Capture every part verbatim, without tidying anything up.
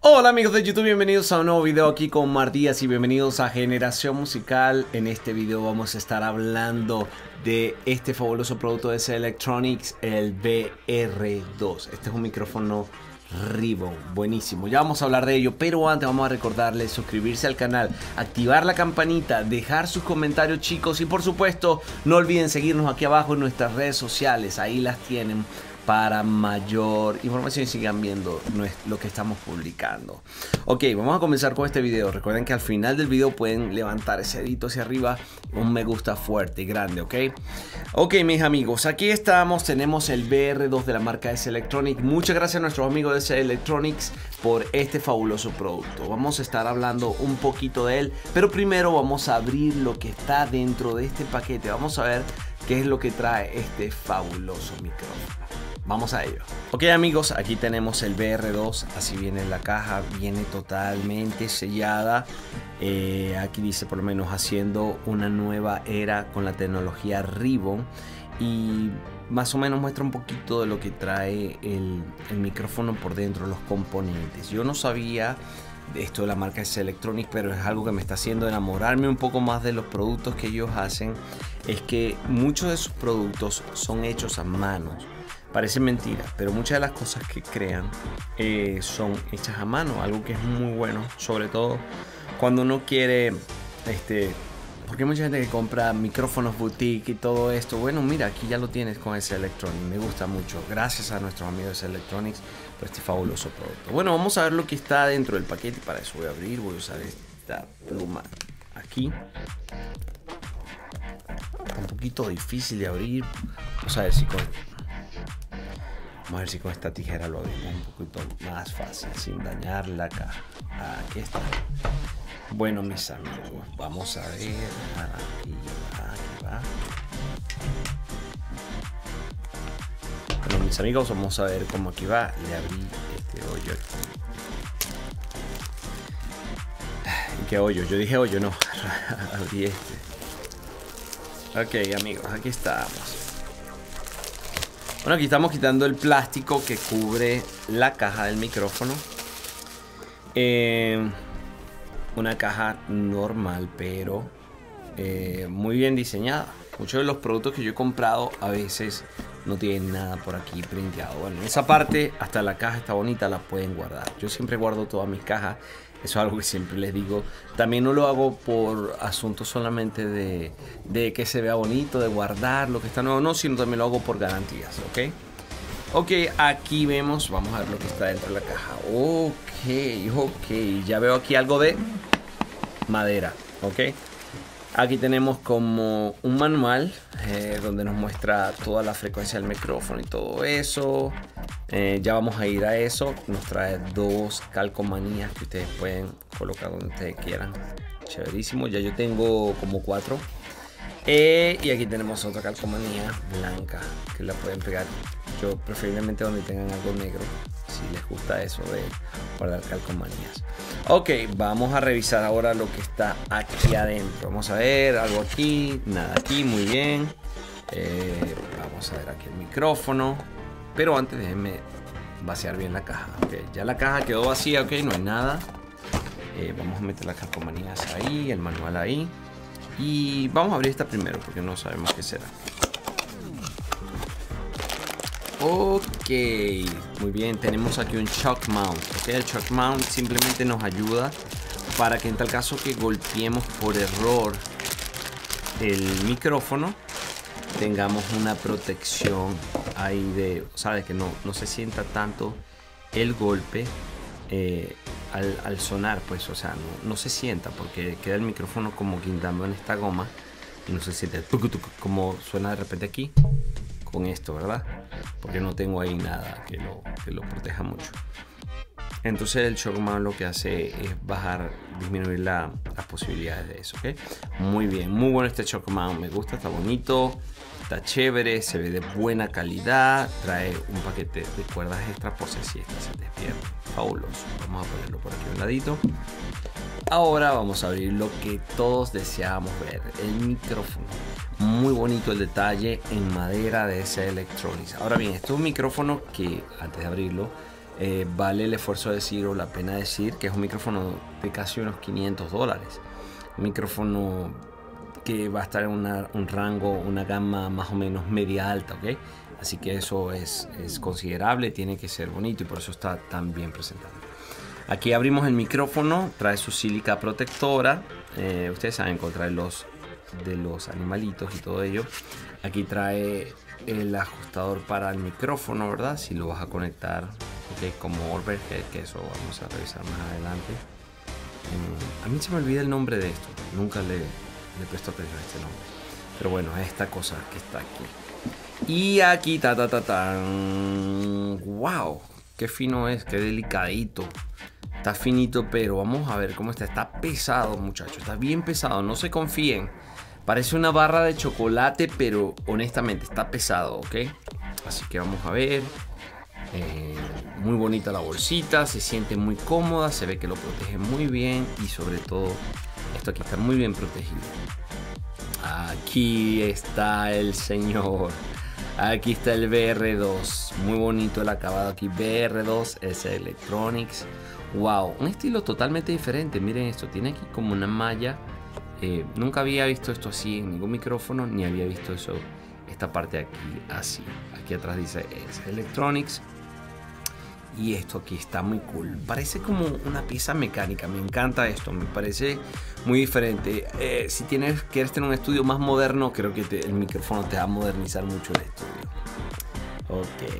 Hola amigos de YouTube, bienvenidos a un nuevo video aquí con Mar Díaz y bienvenidos a Generación Musical. En este video vamos a estar hablando de este fabuloso producto de S E Electronics, el V R dos. Este es un micrófono Ribbon, buenísimo, ya vamos a hablar de ello, pero antes vamos a recordarles suscribirse al canal, activar la campanita, dejar sus comentarios chicos y por supuesto no olviden seguirnos aquí abajo en nuestras redes sociales, ahí las tienen para mayor información y sigan viendo lo que estamos publicando. Ok, vamos a comenzar con este video. Recuerden que al final del video pueden levantar ese dedito hacia arriba, un me gusta fuerte y grande, ok. Ok, mis amigos, aquí estamos, tenemos el V R dos de la marca S E Electronics. Muchas gracias a nuestros amigos de S E Electronics por este fabuloso producto. Vamos a estar hablando un poquito de él, pero primero vamos a abrir lo que está dentro de este paquete. Vamos a ver qué es lo que trae este fabuloso micrófono. Vamos a ello. Ok amigos, aquí tenemos el V R dos, así viene la caja, viene totalmente sellada. Eh, aquí dice por lo menos haciendo una nueva era con la tecnología Ribbon. Y más o menos muestra un poquito de lo que trae el, el micrófono por dentro, los componentes. Yo no sabía de esto de la marca S E Electronics, pero es algo que me está haciendo enamorarme un poco más de los productos que ellos hacen. Es que muchos de sus productos son hechos a mano. Parece mentira, pero muchas de las cosas que crean eh, son hechas a mano, algo que es muy bueno, sobre todo cuando uno quiere, este, porque hay mucha gente que compra micrófonos boutique y todo esto. Bueno, mira, aquí ya lo tienes con S E Electronics, me gusta mucho. Gracias a nuestros amigos de S E Electronics por este fabuloso producto. Bueno, vamos a ver lo que está dentro del paquete. Para eso voy a abrir, voy a usar esta pluma aquí. Un poquito difícil de abrir, vamos a ver si con... Vamos a ver si con esta tijera lo abrimos un poquito más fácil, sin dañar la caja. Aquí está. Bueno, mis amigos, vamos a ver. Aquí va, aquí va. Bueno, mis amigos, vamos a ver cómo aquí va. Le abrí este hoyo aquí. ¿Qué hoyo? Yo dije hoyo, no. Abrí este. Ok, amigos, aquí estamos. Bueno, aquí estamos quitando el plástico que cubre la caja del micrófono. Eh, una caja normal, pero eh, muy bien diseñada. Muchos de los productos que yo he comprado a veces no tienen nada por aquí printeado. Bueno, en esa parte hasta la caja está bonita, la pueden guardar. Yo siempre guardo todas mis cajas, eso es algo que siempre les digo. También no lo hago por asunto solamente de, de que se vea bonito, de guardar lo que está nuevo, no, sino también lo hago por garantías, ¿ok? Ok, aquí vemos, vamos a ver lo que está dentro de la caja. Ok, ok, ya veo aquí algo de madera, ¿ok? Aquí tenemos como un manual eh, donde nos muestra toda la frecuencia del micrófono y todo eso. Eh, ya vamos a ir a eso. Nos trae dos calcomanías que ustedes pueden colocar donde ustedes quieran. Chéverísimo. Ya yo tengo como cuatro. Eh, y aquí tenemos otra calcomanía blanca que la pueden pegar. Yo preferiblemente donde tengan algo negro, si les gusta eso de guardar calcomanías. Ok, vamos a revisar ahora lo que está aquí adentro. Vamos a ver, algo aquí, nada aquí, muy bien. Eh, vamos a ver aquí el micrófono. Pero antes déjenme vaciar bien la caja. Okay, ya la caja quedó vacía, ok, no hay nada. Eh, vamos a meter las calcomanías ahí, el manual ahí. Y vamos a abrir esta primero porque no sabemos qué será. Ok, muy bien, tenemos aquí un shock mount, ¿okay? El shock mount simplemente nos ayuda para que en tal caso que golpeemos por error el micrófono, tengamos una protección ahí de, ¿sabes? Que no, no se sienta tanto el golpe eh, al, al sonar, pues, o sea, no, no se sienta porque queda el micrófono como guindando en esta goma y no se siente como suena de repente aquí con esto, ¿verdad? Porque no tengo ahí nada que lo, que lo proteja mucho. Entonces el shock mount lo que hace es bajar, disminuir la, las posibilidades de eso, ¿ok? Muy bien, muy bueno este shock mount, me gusta, está bonito, está chévere, se ve de buena calidad, trae un paquete de cuerdas extra por si esta se despierta, fabuloso. Vamos a ponerlo por aquí a un ladito. Ahora vamos a abrir lo que todos deseábamos ver, el micrófono. Muy bonito el detalle en madera de S E Electronics. Ahora bien, esto es un micrófono que, antes de abrirlo, eh, vale el esfuerzo de decir o la pena decir que es un micrófono de casi unos quinientos dólares. Un micrófono que va a estar en una, un rango, una gama más o menos media alta, ¿ok? Así que eso es, es considerable, tiene que ser bonito y por eso está tan bien presentado. Aquí abrimos el micrófono, trae su sílica protectora. Eh, ustedes saben encontrar los de los animalitos y todo ello. Aquí trae el ajustador para el micrófono, ¿verdad? Si lo vas a conectar, ¿okay? Como overhead, que eso vamos a revisar más adelante. Eh, a mí se me olvida el nombre de esto, nunca le, le presto atención a este nombre. Pero bueno, es esta cosa que está aquí. Y aquí, ta, ta, ta, tan. ¡Wow! Qué fino es, qué delicadito. Está finito, pero vamos a ver cómo está. Está pesado, muchachos. Está bien pesado. No se confíen. Parece una barra de chocolate, pero honestamente está pesado, ¿ok? Así que vamos a ver. Eh, muy bonita la bolsita. Se siente muy cómoda. Se ve que lo protege muy bien. Y sobre todo, esto aquí está muy bien protegido. Aquí está el señor. Aquí está el V R dos, muy bonito el acabado aquí, V R dos, S E Electronics. Wow, un estilo totalmente diferente, miren esto, tiene aquí como una malla. Eh, nunca había visto esto así en ningún micrófono, ni había visto eso, esta parte de aquí así. Aquí atrás dice S E Electronics. Y esto aquí está muy cool, parece como una pieza mecánica, me encanta esto, me parece muy diferente. Eh, si tienes, quieres tener un estudio más moderno, creo que te, el micrófono te va a modernizar mucho el estudio. Ok.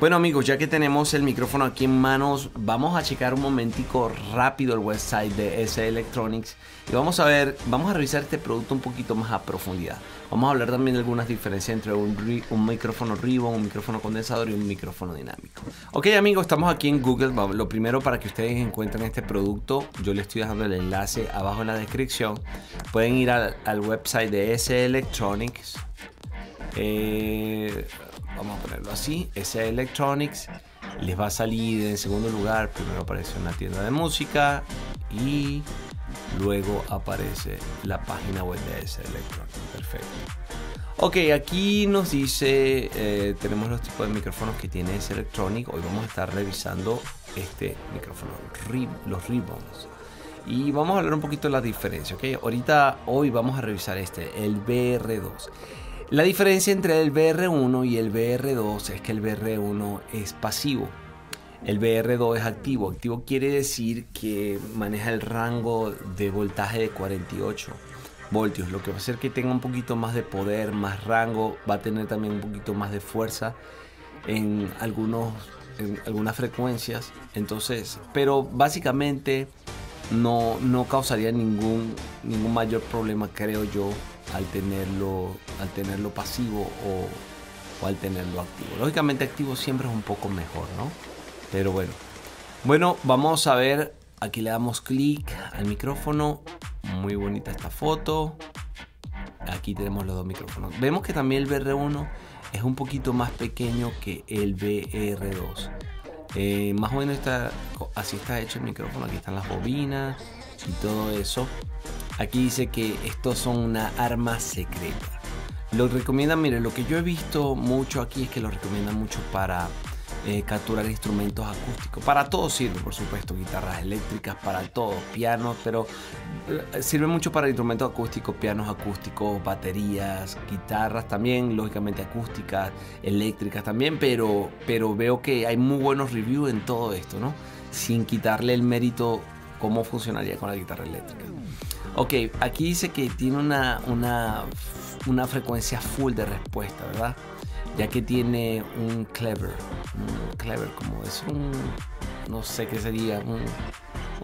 Bueno amigos, ya que tenemos el micrófono aquí en manos, vamos a checar un momentico rápido el website de S E Electronics y vamos a ver, vamos a revisar este producto un poquito más a profundidad. Vamos a hablar también de algunas diferencias entre un, un micrófono Ribbon, un micrófono condensador y un micrófono dinámico. Ok amigos, estamos aquí en Google. Lo primero, para que ustedes encuentren este producto, yo les estoy dejando el enlace abajo en la descripción. Pueden ir al, al website de S E Electronics. Eh... Vamos a ponerlo así, S E Electronics, les va a salir en segundo lugar, primero aparece una tienda de música y luego aparece la página web de S E Electronics, perfecto. Ok, aquí nos dice, eh, tenemos los tipos de micrófonos que tiene S E Electronics, hoy vamos a estar revisando este micrófono, rib, los Ribbons. Y vamos a hablar un poquito de la diferencia, ok, ahorita, hoy vamos a revisar este, el V R dos. La diferencia entre el V R uno y el V R dos es que el V R uno es pasivo, el V R dos es activo. Activo quiere decir que maneja el rango de voltaje de cuarenta y ocho voltios, lo que va a hacer que tenga un poquito más de poder, más rango, va a tener también un poquito más de fuerza en, algunos, en algunas frecuencias. Entonces, pero básicamente no, no causaría ningún, ningún mayor problema, creo yo, al tenerlo, al tenerlo pasivo o, o al tenerlo activo. Lógicamente activo siempre es un poco mejor, ¿no? Pero bueno. Bueno, vamos a ver. Aquí le damos clic al micrófono. Muy bonita esta foto. Aquí tenemos los dos micrófonos. Vemos que también el V R uno es un poquito más pequeño que el V R dos. Eh, más o menos está, así está hecho el micrófono. Aquí están las bobinas y todo eso. Aquí dice que estos son una arma secreta. Lo recomiendan, miren, lo que yo he visto mucho aquí es que lo recomiendan mucho para eh, capturar instrumentos acústicos. Para todo sirve, por supuesto, guitarras eléctricas, para todo, pianos, pero eh, sirve mucho para instrumentos acústicos, pianos acústicos, baterías, guitarras también, lógicamente acústicas, eléctricas también, pero, pero veo que hay muy buenos reviews en todo esto, ¿no? Sin quitarle el mérito cómo funcionaría con la guitarra eléctrica. Ok, aquí dice que tiene una, una, una frecuencia full de respuesta, ¿verdad? Ya que tiene un clever, un clever como es un, no sé qué sería, un,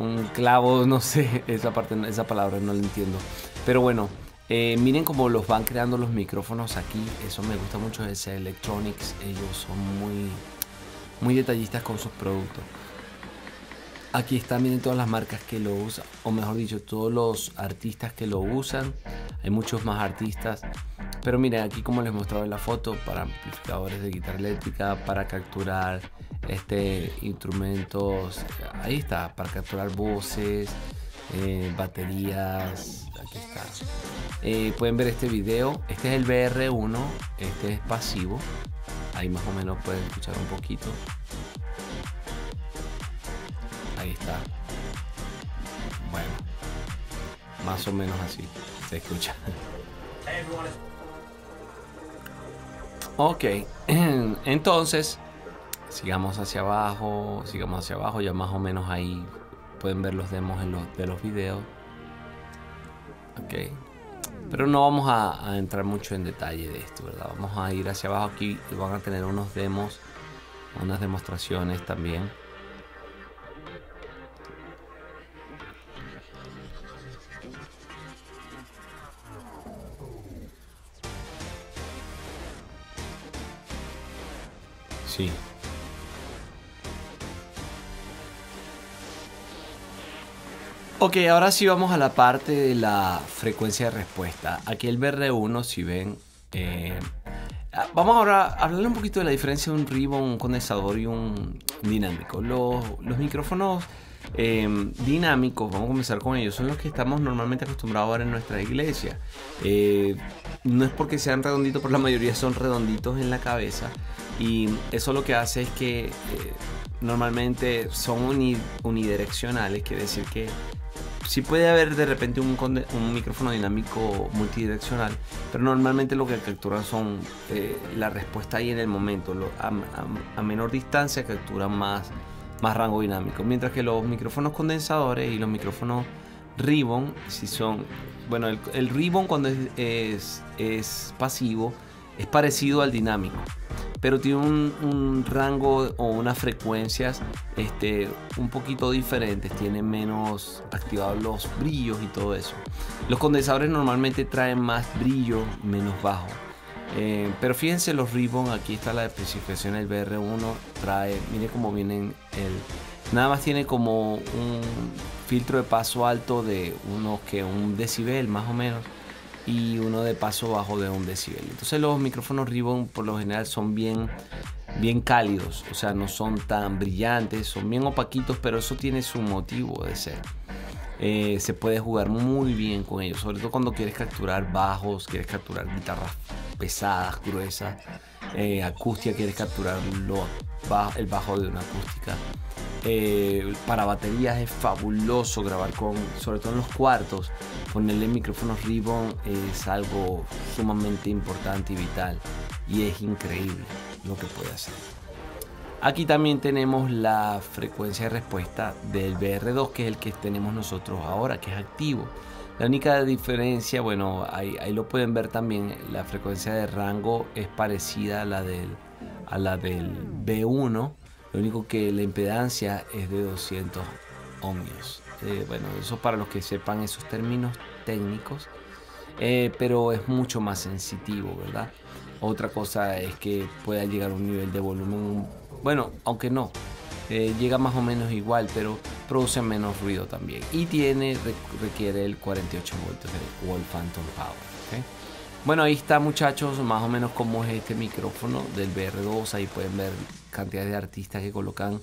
un clavo, no sé, esa parte, esa palabra no la entiendo. Pero bueno, eh, miren cómo los van creando los micrófonos aquí, eso me gusta mucho de S E Electronics, ellos son muy, muy detallistas con sus productos. Aquí están, miren todas las marcas que lo usan, o mejor dicho, todos los artistas que lo usan. Hay muchos más artistas. Pero miren, aquí como les mostraba en la foto, para amplificadores de guitarra eléctrica, para capturar este, instrumentos, ahí está, para capturar voces, eh, baterías, aquí está. Eh, pueden ver este video, este es el V R uno, este es pasivo, ahí más o menos pueden escuchar un poquito. Ahí está. Bueno, más o menos así se escucha. Ok, entonces sigamos hacia abajo, sigamos hacia abajo, ya más o menos ahí pueden ver los demos en los, de los videos. Ok, pero no vamos a, a entrar mucho en detalle de esto, ¿verdad? Vamos a ir hacia abajo aquí y van a tener unos demos, unas demostraciones también. Sí. Ok, ahora sí vamos a la parte de la frecuencia de respuesta. Aquí el V R uno, si ven, eh, vamos ahora a hablar un poquito de la diferencia de un ribbon, un condensador y un dinámico. Los, los micrófonos eh, dinámicos, vamos a comenzar con ellos, son los que estamos normalmente acostumbrados ahora en nuestra iglesia. Eh, no es porque sean redonditos, pero la mayoría son redonditos en la cabeza. Y eso lo que hace es que eh, normalmente son uni, unidireccionales, quiere decir que sí puede haber de repente un, un micrófono dinámico multidireccional, pero normalmente lo que capturan son eh, la respuesta ahí en el momento. Lo, a, a, a menor distancia capturan más, más rango dinámico, mientras que los micrófonos condensadores y los micrófonos ribbon, si son, bueno, el, el ribbon cuando es, es, es pasivo es parecido al dinámico, pero tiene un, un rango o unas frecuencias este, un poquito diferentes, tiene menos activados los brillos y todo eso. Los condensadores normalmente traen más brillo, menos bajo. Eh, pero fíjense los ribbon, aquí está la especificación del V R uno, trae, miren cómo vienen, el, nada más tiene como un filtro de paso alto de unos que un decibel más o menos, y uno de paso bajo de un decibel. Entonces los micrófonos ribbon por lo general son bien, bien cálidos, o sea, no son tan brillantes, son bien opaquitos, pero eso tiene su motivo de ser. Eh, se puede jugar muy bien con ellos, sobre todo cuando quieres capturar bajos, quieres capturar guitarras pesadas, gruesas, eh, acústica, quieres capturar lo, el bajo de una acústica. Eh, para baterías es fabuloso grabar con, sobre todo en los cuartos, ponerle micrófonos ribbon es algo sumamente importante y vital, y es increíble lo que puede hacer. Aquí también tenemos la frecuencia de respuesta del V R dos, que es el que tenemos nosotros ahora, que es activo. La única diferencia, bueno, ahí, ahí lo pueden ver también, la frecuencia de rango es parecida a la del, a la del V uno. Lo único que la impedancia es de doscientos ohmios. Eh, bueno, eso para los que sepan esos términos técnicos, eh, pero es mucho más sensitivo, ¿verdad? Otra cosa es que pueda llegar a un nivel de volumen, bueno, aunque no, eh, llega más o menos igual, pero produce menos ruido también. Y tiene, requiere el cuarenta y ocho voltios o el Phantom Power, ¿okay? Bueno, ahí está, muchachos, más o menos cómo es este micrófono del V R dos. Ahí pueden ver cantidad de artistas que colocan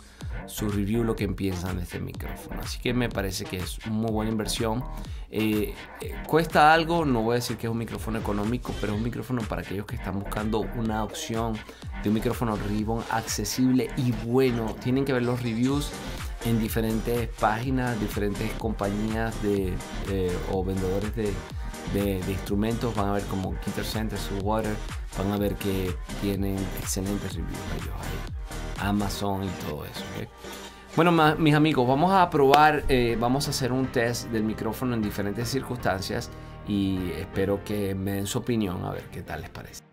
su review, lo que piensan de este micrófono. Así que me parece que es muy buena inversión. Eh, eh, cuesta algo, no voy a decir que es un micrófono económico, pero es un micrófono para aquellos que están buscando una opción de un micrófono ribbon accesible y bueno. Tienen que ver los reviews en diferentes páginas, diferentes compañías de, eh, o vendedores de... De, de instrumentos, van a ver como Guitar Center, Subwater, van a ver que tienen excelentes reviews ellos ahí, Amazon y todo eso, ¿okay? Bueno, ma, mis amigos, vamos a probar, eh, vamos a hacer un test del micrófono en diferentes circunstancias y espero que me den su opinión a ver qué tal les parece.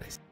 Nice.